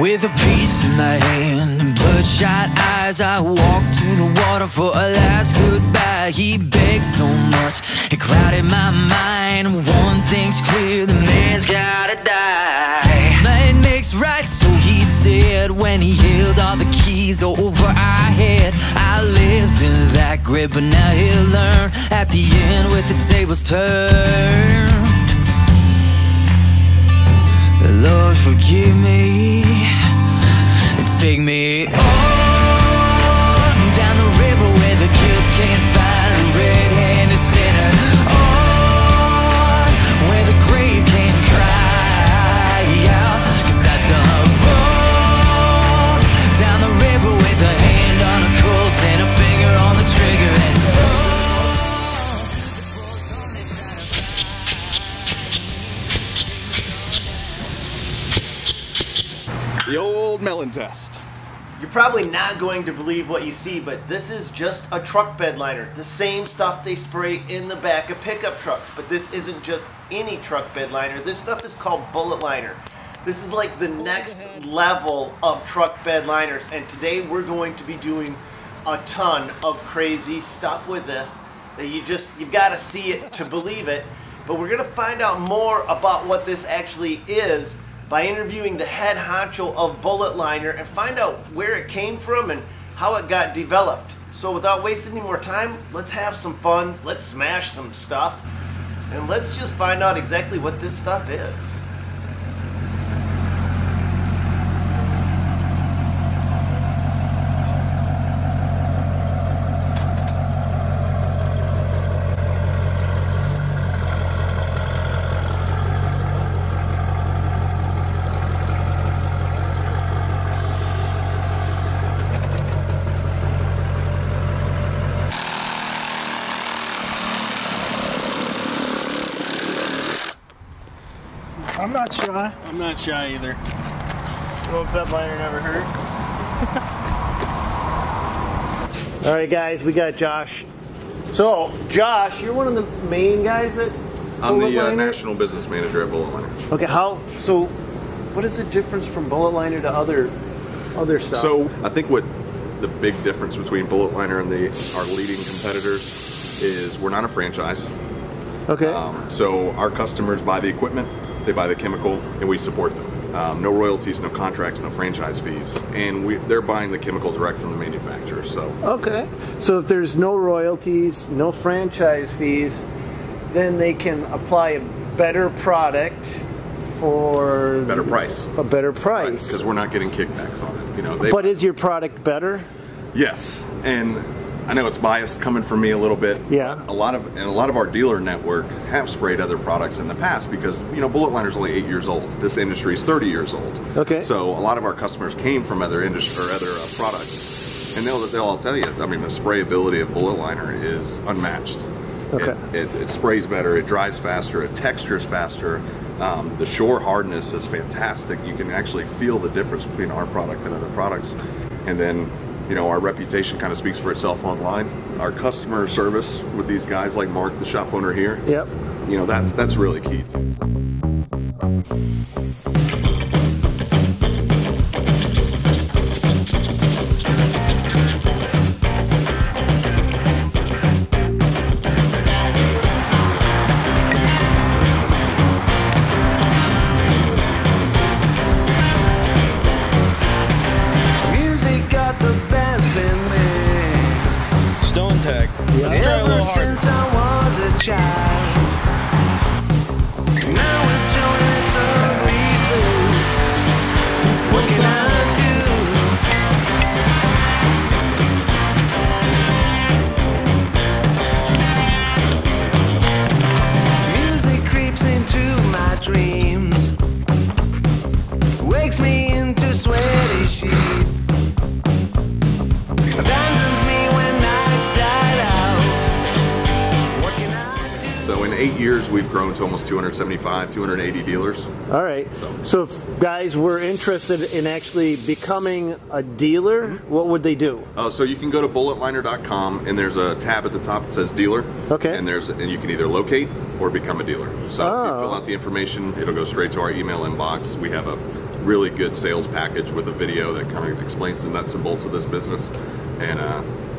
With a piece in my hand and bloodshot eyes, I walk to the water for a last goodbye. He begged so much, it clouded my mind. One thing's clear, the man's gotta die. Man makes right, so he said, when he held all the keys over our head. I lived in that grip, but now he'll learn. At the end, with the tables turned, Lord, forgive me. Take me on down the river where the guilt can't find a red-handed sinner. On where the grave can't cry out. 'Cause I done wrong. Down the river with a hand on a Colt and a finger on the trigger. And the old melon test. You're probably not going to believe what you see, but this is just a truck bed liner. The same stuff they spray in the back of pickup trucks. But this isn't just any truck bed liner. This stuff is called bullet liner. This is like the next level of truck bed liners. And today we're going to be doing a ton of crazy stuff with this that you've got to see it to believe it. But we're going to find out more about what this actually is by interviewing the head honcho of Bullet Liner and find out where it came from and how it got developed. So without wasting any more time, let's have some fun, let's smash some stuff, and let's just find out exactly what this stuff is. I'm not shy. I'm not shy either. Well, bed liner never hurt. All right, guys, we got Josh. So, Josh, you're one of the main guys at Bullet Liner? I'm the national business manager at Bullet Liner. Okay, so what is the difference from Bullet Liner to other stuff? So, I think what the big difference between Bullet Liner and our leading competitors is we're not a franchise. Okay. So, our customers buy the equipment. They buy the chemical and we support them. No royalties, no contracts, no franchise fees, and they're buying the chemical direct from the manufacturer. So okay, so if there's no royalties, no franchise fees, then they can apply a better product for a better price. A better price, because we're not getting kickbacks on it. You know. But is your product better? Yes, and I know it's biased coming from me a little bit. Yeah. A lot of our dealer network have sprayed other products in the past because, you know, Bullet Liner's only 8 years old. This industry is 30 years old. Okay. So a lot of our customers came from other industry or other products, and they'll all tell you. I mean, the sprayability of Bullet Liner is unmatched. Okay. It sprays better. It dries faster. It textures faster. The shore hardness is fantastic. You can actually feel the difference between our product and other products, and then, you know, our reputation kind of speaks for itself online. Our customer service with these guys like Mark, the shop owner here. Yep. You know, that's really key. So in 8 years, we've grown to almost 275, 280 dealers. All right. So if guys were interested in actually becoming a dealer, what would they do? So you can go to bulletliner.com, and there's a tab at the top that says dealer. Okay. And you can either locate or become a dealer. So if you fill out the information, it'll go straight to our email inbox. We have a really good sales package with a video that kind of explains the nuts and bolts of this business, and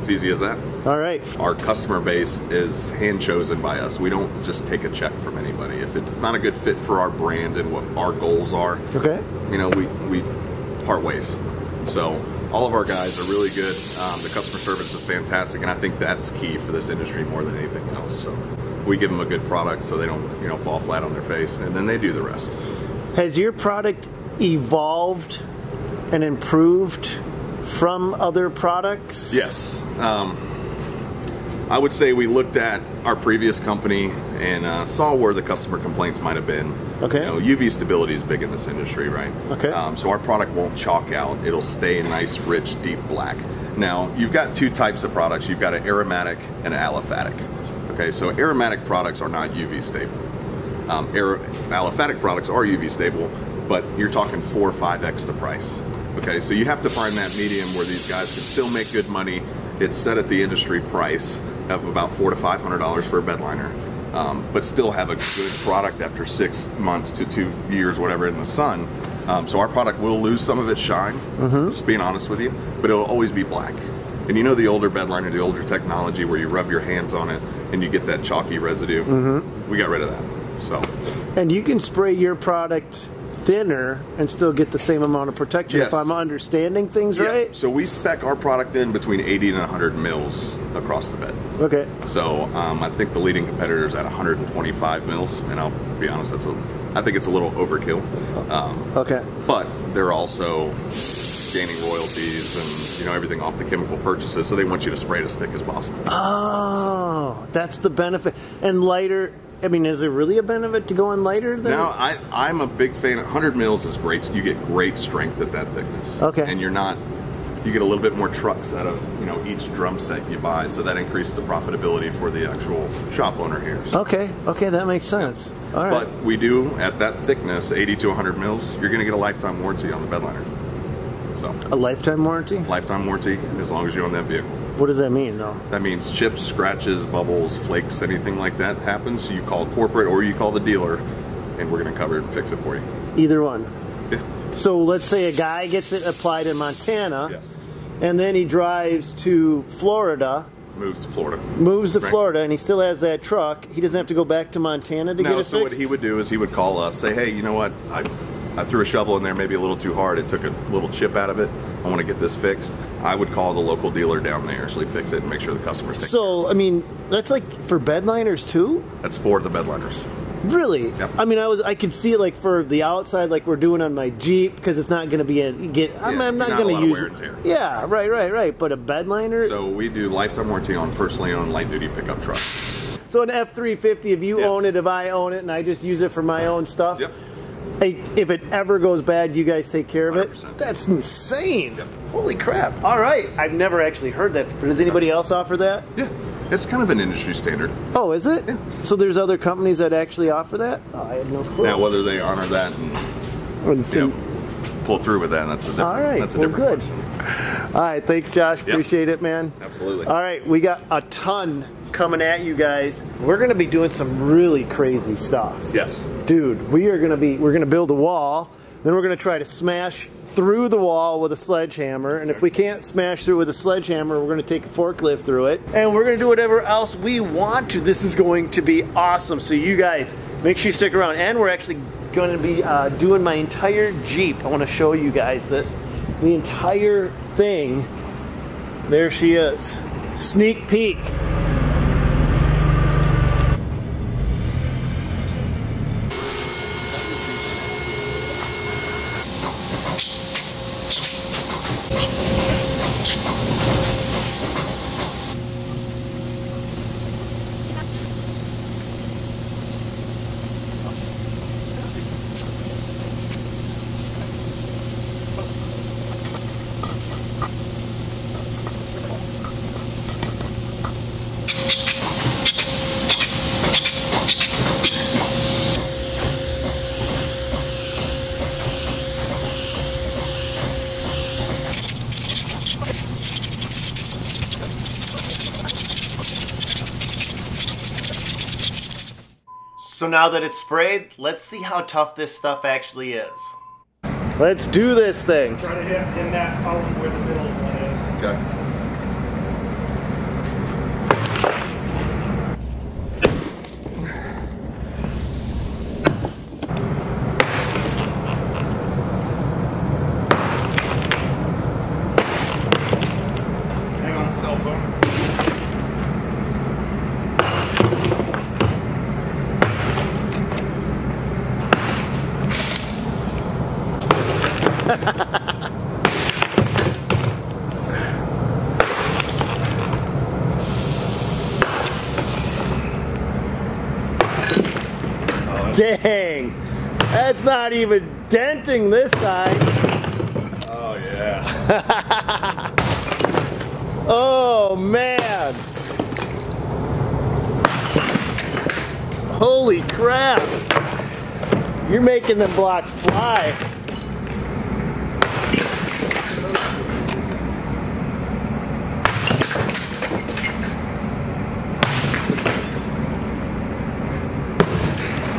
it's easy as that. All right. Our customer base is hand chosen by us. We don't just take a check from anybody. If it's not a good fit for our brand and what our goals are, okay, you know, we part ways. So all of our guys are really good. The customer service is fantastic, and I think that's key for this industry more than anything else. So we give them a good product so they don't, you know, fall flat on their face, and then they do the rest. Has your product evolved and improved from other products? Yes. I would say we looked at our previous company and saw where the customer complaints might have been. Okay. You know, UV stability is big in this industry, right? Okay. So our product won't chalk out. It'll stay a nice, rich, deep black. Now, you've got two types of products. You've got an aromatic and an aliphatic. Okay, so aromatic products are not UV stable. Aliphatic products are UV stable, but you're talking 4 or 5x the price. Okay, so you have to find that medium where these guys can still make good money. It's set at the industry price of about $400 to $500 for a bed liner, but still have a good product after 6 months to 2 years, whatever, in the sun. So our product will lose some of its shine, just being honest with you, but it'll always be black. And you know, the older bed liner, the older technology where you rub your hands on it and you get that chalky residue, we got rid of that. So. And you can spray your product thinner and still get the same amount of protection, yes, if I'm understanding things right? So we spec our product in between 80 and 100 mils across the bed. Okay. So I think the leading competitor is at 125 mils, and I'll be honest, that's I think it's a little overkill. Okay. But they're also gaining royalties and, you know, everything off the chemical purchases, so they want you to spray it as thick as possible. Oh, that's the benefit. And lighter. I mean, is there really a benefit to going lighter than? No, I'm a big fan. 100 mils is great. You get great strength at that thickness. Okay. And you're not, you get a little bit more trucks out of, you know, each drum set you buy, so that increases the profitability for the actual shop owner here. So. Okay. Okay, that makes sense. Yeah. All right. But we do, at that thickness, 80 to 100 mils, you're going to get a lifetime warranty on the bed liner. So. A lifetime warranty? Lifetime warranty, as long as you own that vehicle. What does that mean, though? That means chips, scratches, bubbles, flakes, anything like that happens, you call corporate or you call the dealer, and we're going to cover it and fix it for you. Either one. Yeah. So let's say a guy gets it applied in Montana, yes, and then he drives to Florida. Moves to Florida. Moves to Florida, and he still has that truck. He doesn't have to go back to Montana to get it fixed? No, so what he would do is he would call us, say, hey, you know what, I threw a shovel in there maybe a little too hard. It took a little chip out of it. I want to get this fixed. I would call the local dealer down there, actually fix it, and make sure the customer's taken care of. I mean, that's like for bed liners too? That's for the bed liners. Really? Yep. I mean, I could see it like for the outside, like we're doing on my Jeep, because it's not going to be a I'm not going to use it. Yeah, right. But a bed liner. So we do lifetime warranty on personally owned light duty pickup trucks. So an F-350, if you own it, if I own it, and I just use it for my own stuff. Yep. Hey, if it ever goes bad, you guys take care of it? 100%. That's insane. Yep. Holy crap. All right. I've never actually heard that. Does anybody else offer that? Yeah. It's kind of an industry standard. Oh, is it? Yeah. So there's other companies that actually offer that? Oh, I have no clue. Now, whether they honor that and you know, pull through with that, that's a different, question. All right. Thanks, Josh. Yep. Appreciate it, man. Absolutely. All right. We got a ton coming at you guys. We're going to be doing some really crazy stuff. Yes. Dude, we're going to build a wall, then we're going to try to smash through the wall with a sledgehammer, and if we can't smash through with a sledgehammer, we're going to take a forklift through it, and we're going to do whatever else we want to. This is going to be awesome, so you guys, make sure you stick around, and we're actually going to be doing my entire Jeep. I want to show you guys this. The entire thing. There she is. Sneak peek. So now that it's sprayed, let's see how tough this stuff actually is. Let's do this thing. Try to hit in that column where the middle one is. Okay. Hang on, cell phone. Dang, that's not even denting this time. Oh yeah. Oh man. Holy crap. You're making them blocks fly.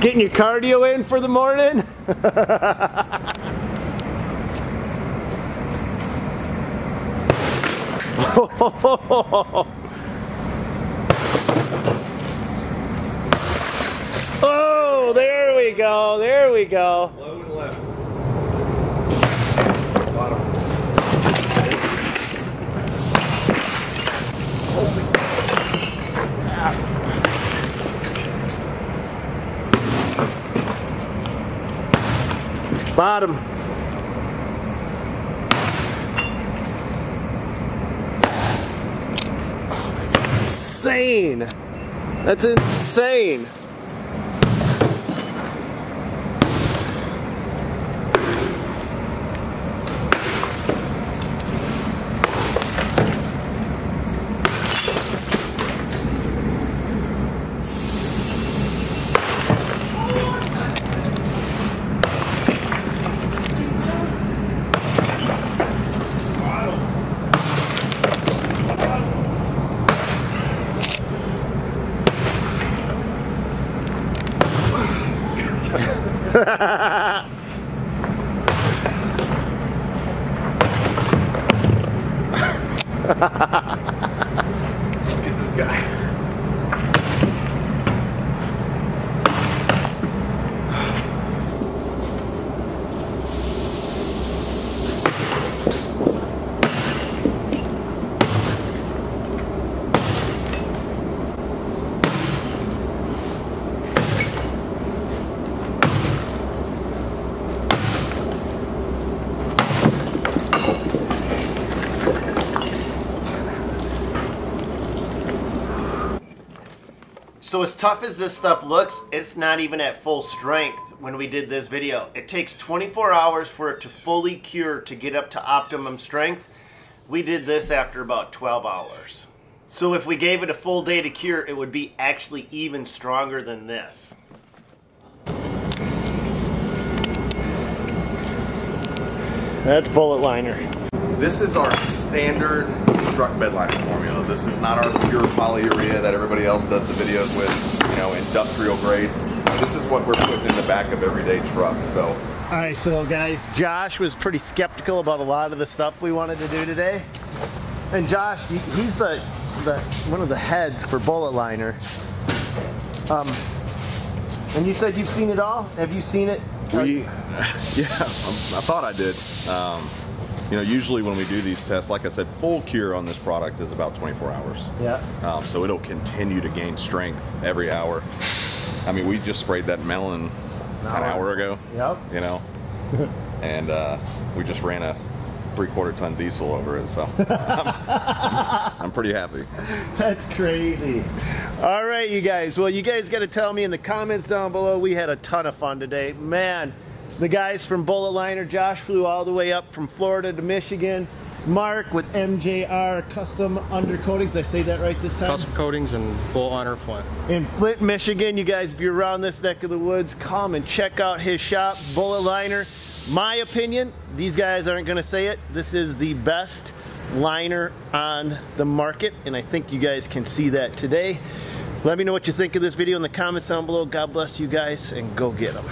Getting your cardio in for the morning? Oh, there we go, there we go. Low and left. Bottom. Ah. Bottom. Oh, that's insane. That's insane. Let's get this guy. So as tough as this stuff looks, it's not even at full strength when we did this video. It takes 24 hours for it to fully cure to get up to optimum strength. We did this after about 12 hours. So if we gave it a full day to cure, it would be actually even stronger than this. That's bullet liner. This is our standard truck bed liner formula. This is not our pure polyurea that everybody else does the videos with, you know, industrial grade. This is what we're putting in the back of everyday trucks, so. All right, so guys, Josh was pretty skeptical about a lot of the stuff we wanted to do today. And Josh, he's the one of the heads for bullet liner. And you said you've seen it all? Have you seen it? Yeah, I thought I did. You know, usually when we do these tests, like I said, full cure on this product is about 24 hours. Yeah. So it'll continue to gain strength every hour. I mean, we just sprayed that melon an hour ago. Yep. You know, and we just ran a 3/4 ton diesel over it, so I'm pretty happy. That's crazy. All right, you guys. Well, you guys got to tell me in the comments down below. We had a ton of fun today, man. The guys from Bullet Liner, Josh flew all the way up from Florida to Michigan. Mark with MJR Custom Undercoatings, I say that right this time? Custom Coatings and Bullet Liner Flint. In Flint, Michigan, you guys, if you're around this neck of the woods, come and check out his shop, Bullet Liner. My opinion, these guys aren't gonna say it, this is the best liner on the market, and I think you guys can see that today. Let me know what you think of this video in the comments down below. God bless you guys, and go get them.